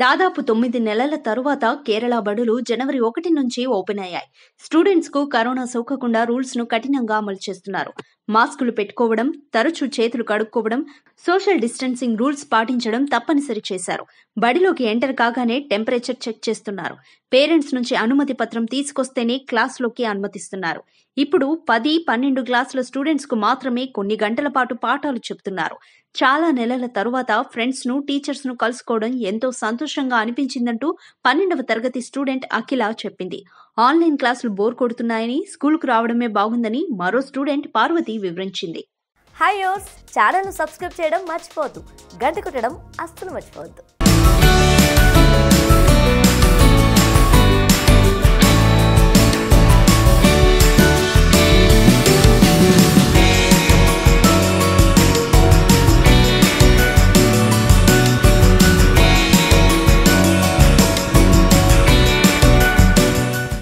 దాదాపు 9 నెలల తరువాత కేరళ బడులు జనవరి 1 నుంచి ఓపెన్ అయ్యాయి. స్టూడెంట్స్ కు కరోనా సోకకుండా రూల్స్ ను కఠినంగా అమలు చేస్తున్నారు. మాస్కులు పెట్టుకోవడం, తరచూ చేతులు కడుక్కోవడం, సోషల్ డిస్టెన్సింగ్ రూల్స్ పాటించడం తప్పనిసరి చేశారు. బడిలోకి ఎంటర్ కాగానే టెంపరేచర్ చెక్ చేస్తున్నారు. పేరెంట్స్ నుంచి అనుమతి పత్రం తీసుకొస్తేనే క్లాసులోకి అనుమతిస్తున్నారు. ఇప్పుడు 10, 12 క్లాసుల స్టూడెంట్స్ కు మాత్రమే కొన్ని గంటల పాటు పాఠాలు చెప్తున్నారు. చాలా నెలల తరువాత ఫ్రెండ్స్ ను, టీచర్స్ ను కలుసుకోవడం ఎంతో సంతోషంగా అనిపించిందంటూ 12వ తరగతి స్టూడెంట్ అఖిల చెప్పింది. ఆన్లైన్ క్లాసులు బోర్ కొడుతున్నాయని స్కూల్కు రావడమే బాగుందని మరో స్టూడెంట్ పార్వతి వివరించింది. ఛానల్ ను సబ్స్క్రైబ్ చేయడం మర్చిపోవద్దు, గంట కొట్టడం అస్సలు మర్చిపోవద్దు.